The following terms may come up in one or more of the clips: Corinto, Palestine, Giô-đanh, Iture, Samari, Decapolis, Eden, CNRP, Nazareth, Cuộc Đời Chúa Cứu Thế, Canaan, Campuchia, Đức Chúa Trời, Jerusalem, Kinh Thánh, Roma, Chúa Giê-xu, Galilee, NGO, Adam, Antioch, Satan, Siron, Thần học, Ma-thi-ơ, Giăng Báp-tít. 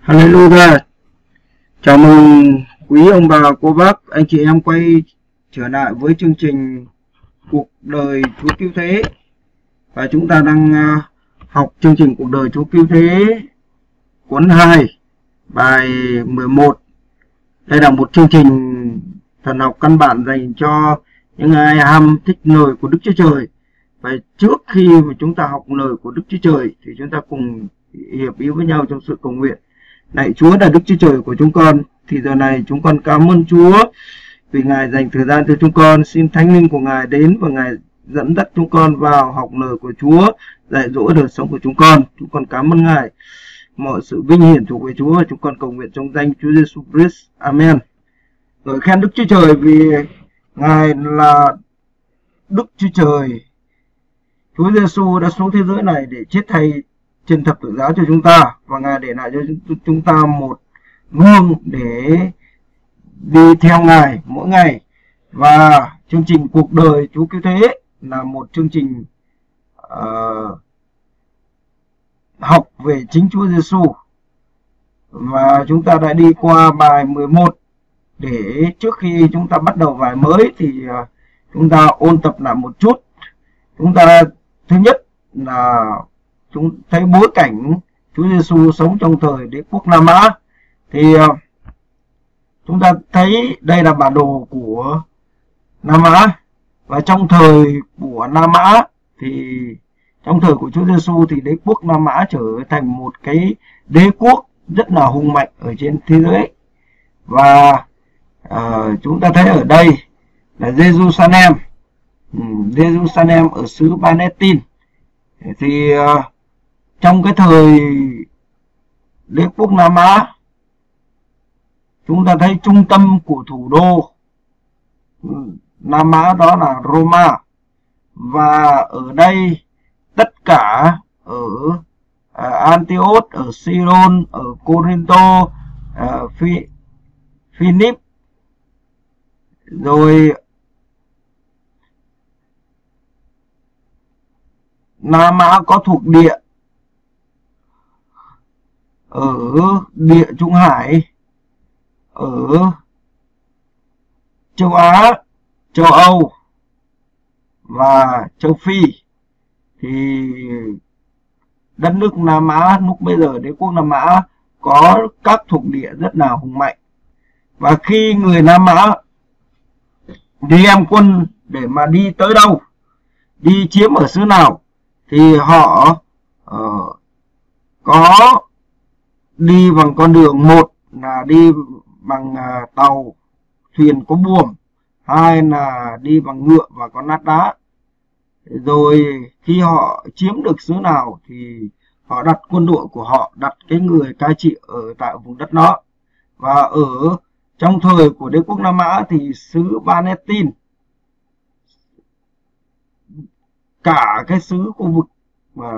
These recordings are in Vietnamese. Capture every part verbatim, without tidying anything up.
Hallelujah. Chào mừng quý ông bà, cô bác, anh chị em quay trở lại với chương trình Cuộc Đời Chúa Cứu Thế. Và chúng ta đang học chương trình Cuộc Đời Chúa Cứu Thế cuốn hai, bài mười một. Đây là một chương trình thần học căn bản dành cho những ai ham thích lời của Đức Chúa Trời. Và trước khi mà chúng ta học lời của Đức Chúa Trời thì chúng ta cùng hiệp ý với nhau trong sự cầu nguyện. Lạy Chúa là Đức Chúa Trời của chúng con, thì giờ này chúng con cảm ơn Chúa vì Ngài dành thời gian cho chúng con. Xin Thánh Linh của Ngài đến và Ngài dẫn dắt chúng con vào học lời của Chúa, dạy dỗ đời sống của chúng con. Chúng con cảm ơn Ngài. Mọi sự vinh hiển thuộc về Chúa. Chúng con cầu nguyện trong danh Chúa Giê-xu Christ. Amen. Rồi khen Đức Chúa Trời vì Ngài là Đức Chúa Trời. Chúa Giê-xu đã xuống thế giới này để chết thay trên thập tự giá cho chúng ta, và Ngài để lại cho chúng ta một gương để đi theo Ngài mỗi ngày. Và chương trình Cuộc Đời Chúa Cứu Thế là một chương trình uh, học về chính Chúa Giê-xu, và chúng ta đã đi qua bài mười một. Để trước khi chúng ta bắt đầu bài mới thì uh, chúng ta ôn tập lại một chút. Chúng ta thứ nhất là chúng thấy bối cảnh Chúa Giê-xu sống trong thời đế quốc La Mã, thì chúng ta thấy đây là bản đồ của La Mã. Và trong thời của La Mã thì trong thời của Chúa Giê-xu thì đế quốc La Mã trở thành một cái đế quốc rất là hùng mạnh ở trên thế giới. Và uh, chúng ta thấy ở đây là Jerusalem, Jerusalem ở xứ Palestine. Thì uh, trong cái thời đế quốc La Mã, chúng ta thấy trung tâm của thủ đô La Mã đó là Roma. Và ở đây tất cả ở uh, Antioch, ở Siron, ở Corinto, uh, Philip, rồi La Mã có thuộc địa ở Địa Trung Hải, ở châu Á, châu Âu và châu Phi. Thì đất nước La Mã lúc bây giờ, đế quốc La Mã có các thuộc địa rất là hùng mạnh. Và khi người La Mã đi đem quân để mà đi tới đâu, đi chiếm ở xứ nào, thì họ uh, có đi bằng con đường, một là đi bằng uh, tàu, thuyền có buồm, hai là đi bằng ngựa và con nát đá. Rồi khi họ chiếm được xứ nào thì họ đặt quân đội của họ, đặt cái người cai trị ở tại vùng đất đó. Và ở trong thời của đế quốc La Mã thì xứ Palestine, cả cái xứ khu vực mà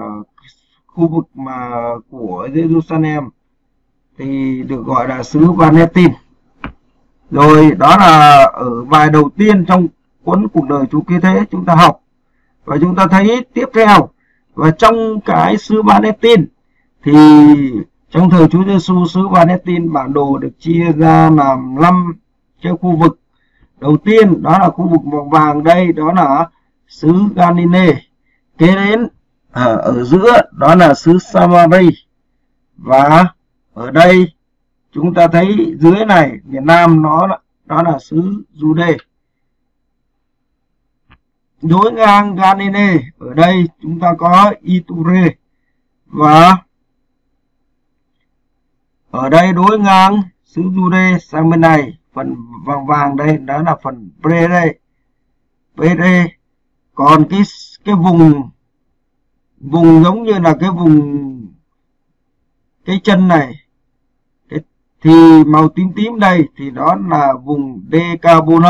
khu vực mà của Jerusalem thì được gọi là xứ Palestine. Rồi đó là ở bài đầu tiên trong cuốn Cuộc Đời Chúa Cứu Thế chúng ta học. Và chúng ta thấy tiếp theo, và trong cái xứ Palestine thì trong thời Chúa Giê-xu, xứ Palestine bản đồ được chia ra làm năm cái khu vực. Đầu tiên đó là khu vực màu vàng, đây đó là xứ Galilee. Kế đến ở, ở giữa đó là xứ Samari. Và ở đây chúng ta thấy dưới này miền Nam nó đó là xứ Jude. Đối ngang Galilee ở đây chúng ta có Iture. Và ở đây đối ngang xứ Jude sang bên này, phần vàng vàng đây đó là phần Pere. Pere. Còn cái cái vùng vùng giống như là cái vùng cái chân này cái, thì màu tím tím đây thì đó là vùng Decapolis.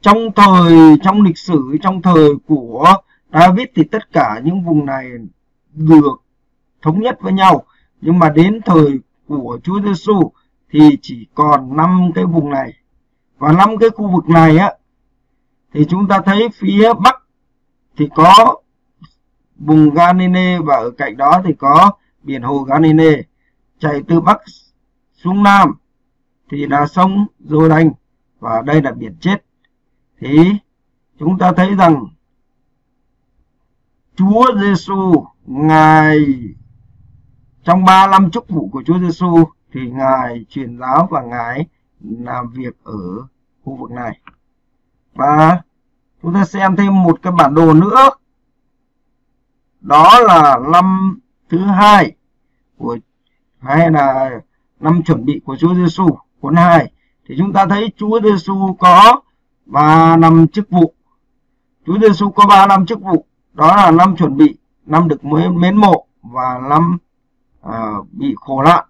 Trong thời trong lịch sử trong thời của David thì tất cả những vùng này được thống nhất với nhau, nhưng mà đến thời của Chúa Giê-xu thì chỉ còn năm cái vùng này. Và năm cái khu vực này á thì chúng ta thấy phía bắc thì có vùng Galilee, và ở cạnh đó thì có biển hồ Galilee chảy từ bắc xuống Nam thì là sông Giô-đanh, và đây là biển chết. Thì chúng ta thấy rằng Chúa Giê-xu, Ngài trong ba năm chức vụ của Chúa Giê-xu thì Ngài truyền giáo và Ngài làm việc ở khu vực này. Và chúng ta xem thêm một cái bản đồ nữa, đó là năm thứ hai của, hay là năm chuẩn bị của Chúa Giê-xu, cuốn hai. Thì chúng ta thấy Chúa Giê-xu có ba năm chức vụ. Chúa Giê-xu có ba năm chức vụ, đó là năm chuẩn bị, năm được mới mến mộ và năm à, bị khổ nạn.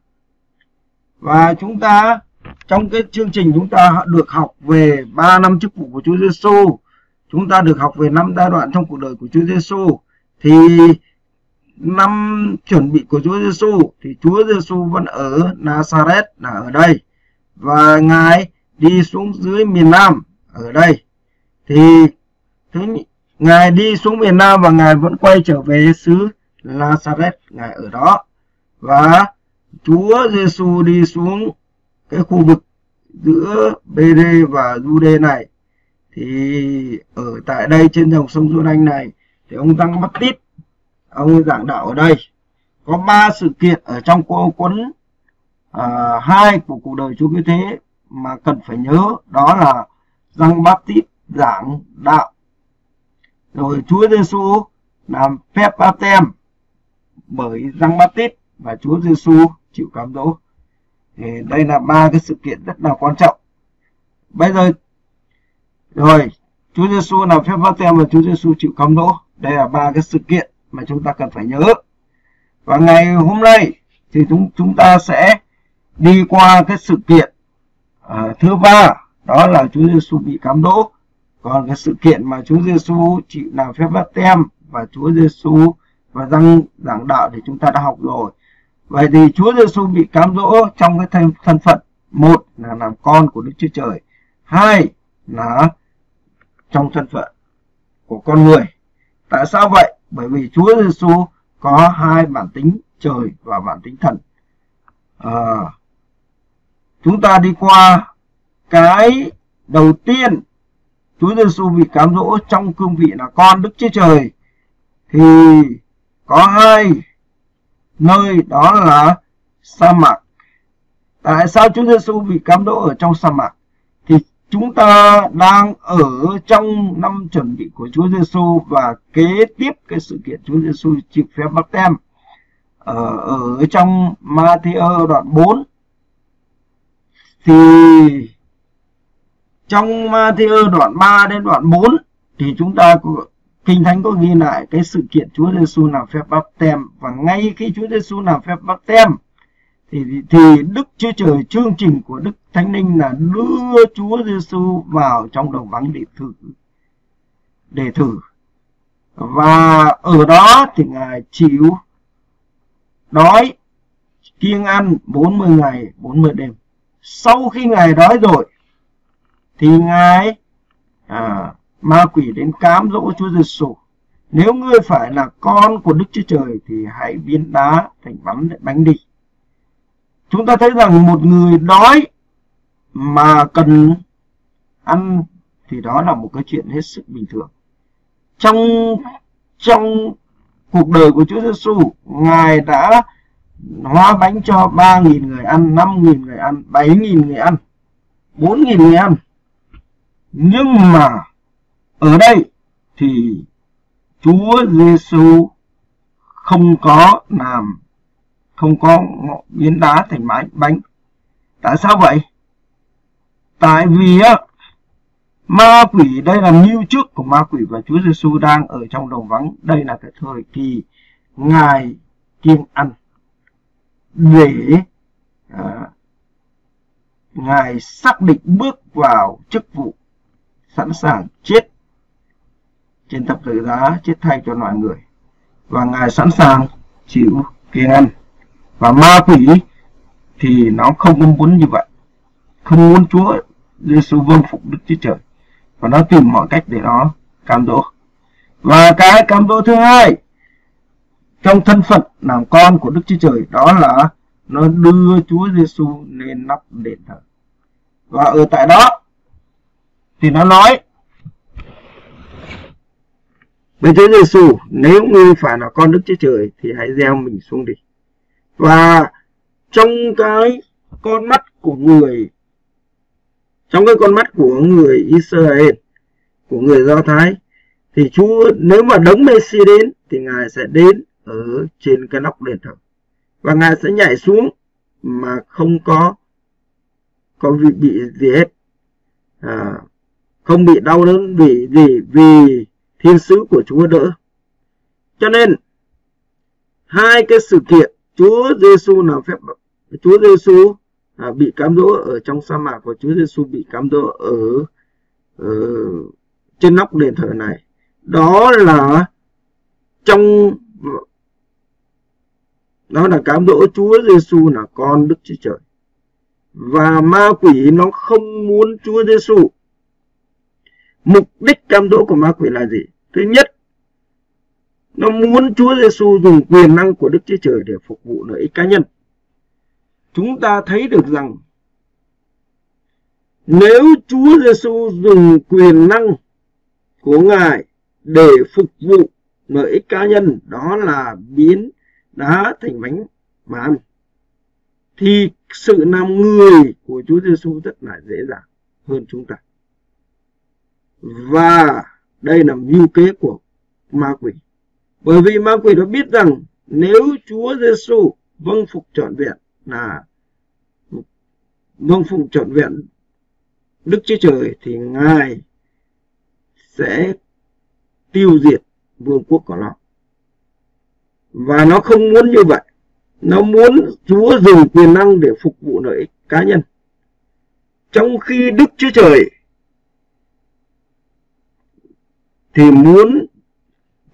Và chúng ta trong cái chương trình chúng ta được học về ba năm chức vụ của Chúa Giê-xu, chúng ta được học về năm giai đoạn trong cuộc đời của Chúa Giê-xu. Thì năm chuẩn bị của Chúa Giê-xu thì Chúa Giê-xu vẫn ở Nazareth là ở đây, và Ngài đi xuống dưới miền Nam ở đây. Thì thứ Ngài đi xuống miền Nam và Ngài vẫn quay trở về xứ Nazareth, Ngài ở đó. Và Chúa Giê-xu đi xuống cái khu vực giữa Bê-đê và Giu-đê này, thì ở tại đây trên dòng sông Giô-đanh này thì ông Giăng Báp-tít ông giảng đạo ở đây. Có ba sự kiện ở trong cuốn hai của cuộc đời Chúa Cứu Thế mà cần phải nhớ, đó là Giăng Báp-tít giảng đạo, rồi Chúa Giê-xu làm phép báp-têm bởi Giăng Báp-tít, và Chúa Giê-xu chịu cám dỗ. Thì đây là ba cái sự kiện rất là quan trọng. Bây giờ rồi Chúa Giê-xu làm phép báp-têm và Chúa Giê-xu chịu cám dỗ, đây là ba cái sự kiện mà chúng ta cần phải nhớ. Và ngày hôm nay thì chúng chúng ta sẽ đi qua cái sự kiện uh, thứ ba, đó là Chúa Giê-xu bị cám dỗ. Còn cái sự kiện mà Chúa Giê-xu chịu làm phép báp-têm và Chúa Giê-xu và Giăng giảng đạo thì chúng ta đã học rồi. Vậy thì Chúa Giê-xu bị cám dỗ trong cái thân phận, một là làm con của Đức Chúa Trời, hai là trong thân phận của con người. Tại sao vậy? Bởi vì Chúa Giê-xu có hai bản tính trời và bản tính thần. À, chúng ta đi qua cái đầu tiên, Chúa Giê-xu bị cám dỗ trong cương vị là con Đức Chúa Trời. Thì có hai nơi, đó là sa mạc. Tại sao Chúa Giê-xu bị cám dỗ ở trong sa mạc? Thì chúng ta đang ở trong năm chuẩn bị của Chúa Giê-xu, và kế tiếp cái sự kiện Chúa Giê-xu chịu phép báp-têm ở, ở trong Ma-thi-ơ đoạn bốn. Thì trong Ma-thi-ơ đoạn ba đến đoạn bốn thì chúng ta Kinh Thánh có ghi lại cái sự kiện Chúa Giê-xu làm phép báp-têm. Và ngay khi Chúa Giê-xu làm phép báp-têm thì, thì Đức Chúa Trời, chương trình của Đức Thánh Linh là đưa Chúa Giê-xu vào trong đồng vắng để thử, để thử. Và ở đó thì Ngài chịu đói, kiêng ăn bốn mươi ngày, bốn mươi đêm. Sau khi Ngài đói rồi thì Ngài à, ma quỷ đến cám dỗ Chúa Giê-xu: nếu ngươi phải là con của Đức Chúa Trời thì hãy biến đá thành bánh bánh đi. Chúng ta thấy rằng một người đói mà cần ăn thì đó là một cái chuyện hết sức bình thường. Trong trong cuộc đời của Chúa Giê-xu, Ngài đã hóa bánh cho ba nghìn người ăn, năm nghìn người ăn, bảy nghìn người ăn, bốn nghìn người ăn. Nhưng mà ở đây thì Chúa Giê-xu không có làm, không có biến đá thành bánh. Tại sao vậy? Tại vì á, ma quỷ, đây là mưu trước của ma quỷ, và Chúa Giê-xu đang ở trong đồng vắng. Đây là cái thời kỳ Ngài kiêng ăn để à, Ngài xác định bước vào chức vụ sẵn sàng chết trên thập tự giá, chết thay cho loài người, và Ngài sẵn sàng chịu kiêng ăn. Và ma quỷ thì nó không muốn như vậy, không muốn Chúa Giê-xu vâng phục Đức Chúa Trời, và nó tìm mọi cách để nó cám dỗ. Và cái cám dỗ thứ hai trong thân phận làm con của Đức Chúa Trời, đó là nó đưa Chúa Giê-xu lên nắp đền thờ. Và ở tại đó thì nó nói với Chúa Giê-xu: nếu ngươi phải là con Đức Chúa Trời thì hãy gieo mình xuống đi. Và trong cái con mắt của người, trong cái con mắt của người Israel, của người Do Thái, thì Chúa, nếu mà đấng Messi đến thì Ngài sẽ đến ở trên cái nóc đền thờ, và Ngài sẽ nhảy xuống mà không có có bị gì hết, à, không bị đau đớn vì gì, vì thiên sứ của Chúa đỡ. Cho nên hai cái sự kiện Chúa Giê-xu làm phép, Chúa Giê-xu à, bị cám dỗ ở trong sa mạc, và Chúa Giê-xu bị cám dỗ ở, ở trên nóc đền thờ này, đó là trong đó là cám dỗ Chúa Giê-xu là con Đức Chúa Trời. Và ma quỷ nó không muốn Chúa Giê-xu. Mục đích cám dỗ của ma quỷ là gì? Thứ nhất, nó muốn Chúa Giê-xu dùng quyền năng của Đức Chúa Trời để phục vụ lợi ích cá nhân. Chúng ta thấy được rằng nếu Chúa Giê-xu dùng quyền năng của Ngài để phục vụ lợi ích cá nhân, đó là biến đá thành bánh mà ăn, thì sự làm người của Chúa Giê-xu rất là dễ dàng hơn chúng ta. Và đây là mưu kế của ma quỷ, bởi vì ma quỷ nó biết rằng nếu Chúa Giê-xu vâng phục trọn vẹn là vâng phục trọn vẹn Đức Chúa Trời thì Ngài sẽ tiêu diệt vương quốc của nó. Và nó không muốn như vậy. Nó muốn Chúa dùng quyền năng để phục vụ lợi ích cá nhân, trong khi Đức Chúa Trời thì muốn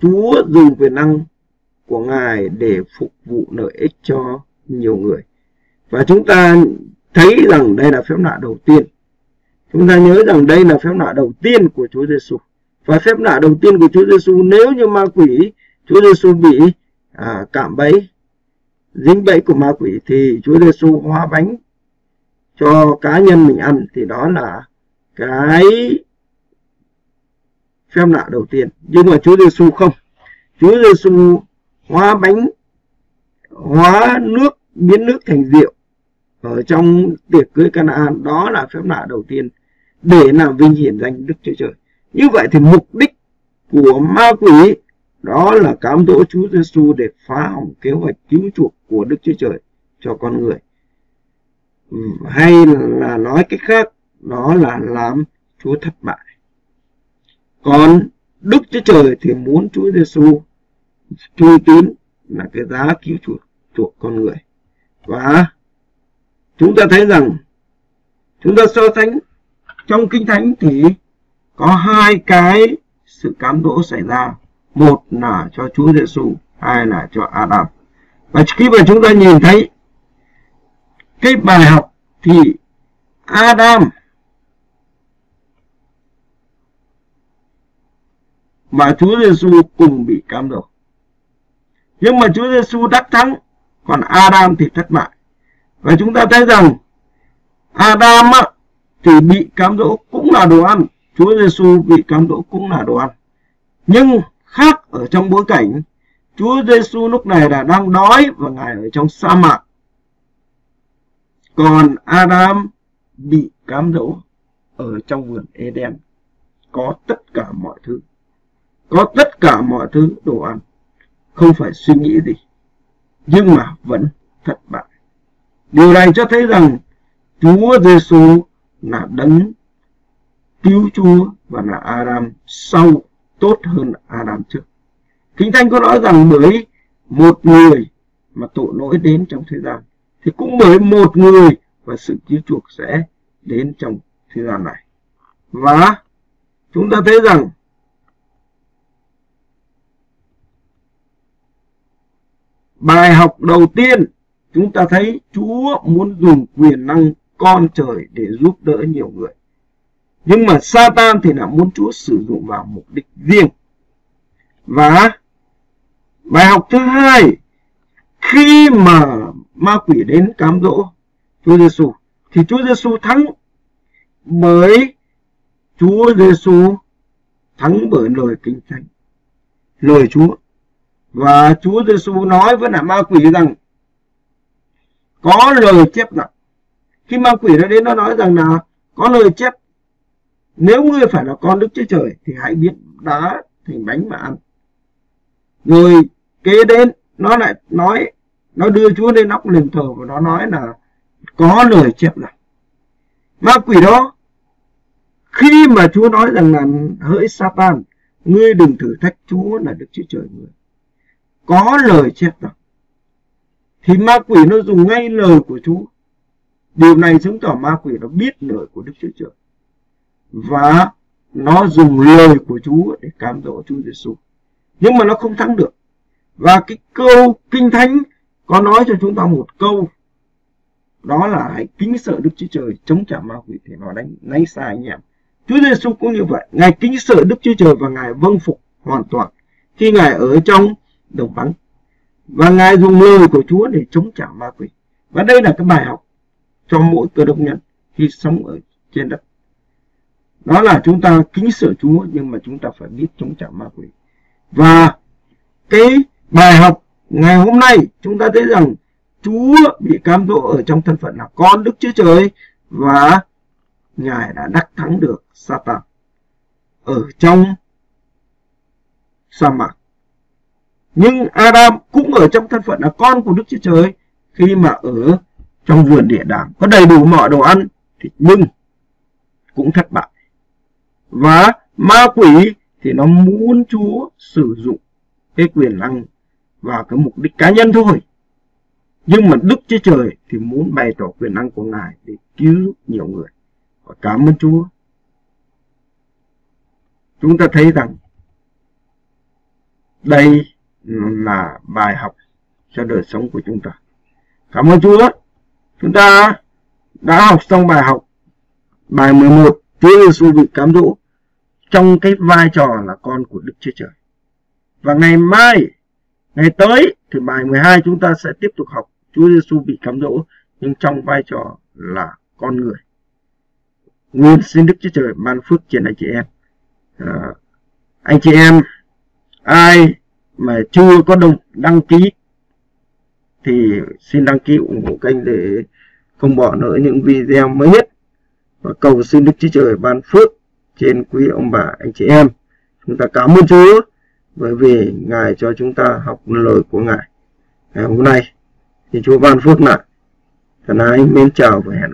Chúa dùng quyền năng của Ngài để phục vụ lợi ích cho nhiều người. Và chúng ta thấy rằng đây là phép lạ đầu tiên. Chúng ta nhớ rằng đây là phép lạ đầu tiên của Chúa Giê-xu. Và phép lạ đầu tiên của Chúa Giê-xu, nếu như ma quỷ, Chúa Giê-xu bị à, cạm bẫy, dính bẫy của ma quỷ, thì Chúa Giê-xu hóa bánh cho cá nhân mình ăn, thì đó là cái phép lạ đầu tiên. Nhưng mà Chúa Giê-xu không. Chúa Giê-xu hóa bánh, hóa nước, biến nước thành rượu ở trong tiệc cưới Canaan, đó là phép lạ đầu tiên để làm vinh hiển danh Đức Chúa Trời. Như vậy thì mục đích của ma quỷ đó là cám dỗ Chúa Giê-xu để phá hỏng kế hoạch cứu chuộc của Đức Chúa Trời cho con người. Ừ, hay là nói cách khác, đó là làm Chúa thất bại. Còn Đức Chúa Trời thì muốn Chúa Giê-xu chui tín là cái giá cứu chuộc chuộc con người. Và chúng ta thấy rằng, chúng ta so sánh trong Kinh Thánh thì có hai cái sự cám dỗ xảy ra. Một là cho Chúa Giê-xu, hai là cho Adam. Và khi mà chúng ta nhìn thấy cái bài học thì Adam và Chúa Giê-xu cùng bị cám dỗ. Nhưng mà Chúa Giê-xu đắc thắng, còn Adam thì thất bại. Và chúng ta thấy rằng Adam thì bị cám dỗ cũng là đồ ăn, Chúa Giê-xu bị cám dỗ cũng là đồ ăn. Nhưng khác ở trong bối cảnh, Chúa Giê-xu lúc này là đang đói và Ngài ở trong sa mạc, còn Adam bị cám dỗ ở trong vườn Eden, có tất cả mọi thứ, có tất cả mọi thứ đồ ăn, không phải suy nghĩ gì, nhưng mà vẫn thất bại. Điều này cho thấy rằng Chúa Giê-xu là đấng cứu Chúa và là Adam sau tốt hơn Adam trước. Kinh Thánh có nói rằng bởi một người mà tội lỗi đến trong thế gian, thì cũng bởi một người và sự cứu chuộc sẽ đến trong thế gian này. Và chúng ta thấy rằng bài học đầu tiên, chúng ta thấy Chúa muốn dùng quyền năng con trời để giúp đỡ nhiều người. Nhưng mà Satan thì là muốn Chúa sử dụng vào mục đích riêng. Và bài học thứ hai, Khi mà ma quỷ đến cám dỗ Chúa Giê-xu thì Chúa Giê-xu thắng, bởi Chúa Giê-xu thắng bởi lời kinh thánh, lời Chúa. Và Chúa Giê-xu nói với là ma quỷ rằng có lời chép rằng, khi ma quỷ nó đến nó nói rằng là có lời chép, nếu ngươi phải là con Đức Chúa Trời thì hãy biến đá thành bánh mà ăn. Rồi kế đến nó lại nói, nó đưa Chúa lên nóc đền thờ và nó nói là có lời chép rằng, ma quỷ đó khi mà Chúa nói rằng là hỡi Satan, ngươi đừng thử thách Chúa là Đức Chúa Trời ngươi, có lời chép rằng, thì ma quỷ nó dùng ngay lời của Chúa. Điều này chứng tỏ ma quỷ nó biết lời của Đức Chúa Trời và nó dùng lời của Chúa để cám dỗ Chúa Giê-xu, nhưng mà nó không thắng được. Và cái câu kinh thánh có nói cho chúng ta một câu, đó là hãy kính sợ Đức Chúa Trời, chống trả ma quỷ thì nó đánh nấy xa anh em. Chúa Giê-xu cũng như vậy, Ngài kính sợ Đức Chúa Trời và Ngài vâng phục hoàn toàn khi Ngài ở trong đồng vắng, và Ngài dùng lời của Chúa để chống trả ma quỷ. Và đây là cái bài học cho mỗi cơ đốc nhân khi sống ở trên đất, đó là chúng ta kính sợ Chúa nhưng mà chúng ta phải biết chống trả ma quỷ. Và cái bài học ngày hôm nay chúng ta thấy rằng Chúa bị cám dỗ ở trong thân phận là con Đức Chúa Trời, và Ngài đã đắc thắng được Satan ở trong sa mạc. Nhưng Adam cũng ở trong thân phận là con của Đức Chúa Trời, khi mà ở trong vườn địa đàng có đầy đủ mọi đồ ăn thì nhưng cũng thất bại. Và ma quỷ thì nó muốn Chúa sử dụng cái quyền năng và cái mục đích cá nhân thôi, nhưng mà Đức Chúa Trời thì muốn bày tỏ quyền năng của Ngài để cứu nhiều người. Và cảm ơn Chúa, chúng ta thấy rằng đây là bài học cho đời sống của chúng ta. Cảm ơn Chúa, chúng ta đã học xong bài học bài mười một, Chúa Giê-xu bị cám dỗ trong cái vai trò là con của Đức Chúa Trời. Và ngày mai, ngày tới thì bài mười hai chúng ta sẽ tiếp tục học Chúa Giê-xu bị cám dỗ nhưng trong vai trò là con người. Nguyện xin Đức Chúa Trời ban phước trên anh chị em. À, anh chị em ai mà chưa có đồng đăng ký thì xin đăng ký ủng hộ kênh để không bỏ lỡ những video mới nhất. Và cầu xin Đức Chúa Trời ban phước trên quý ông bà anh chị em. Chúng ta cảm ơn Chúa bởi vì Ngài cho chúng ta học lời của Ngài ngày hôm nay. Thì Chúa ban phước lại. Thân ái mến chào và hẹn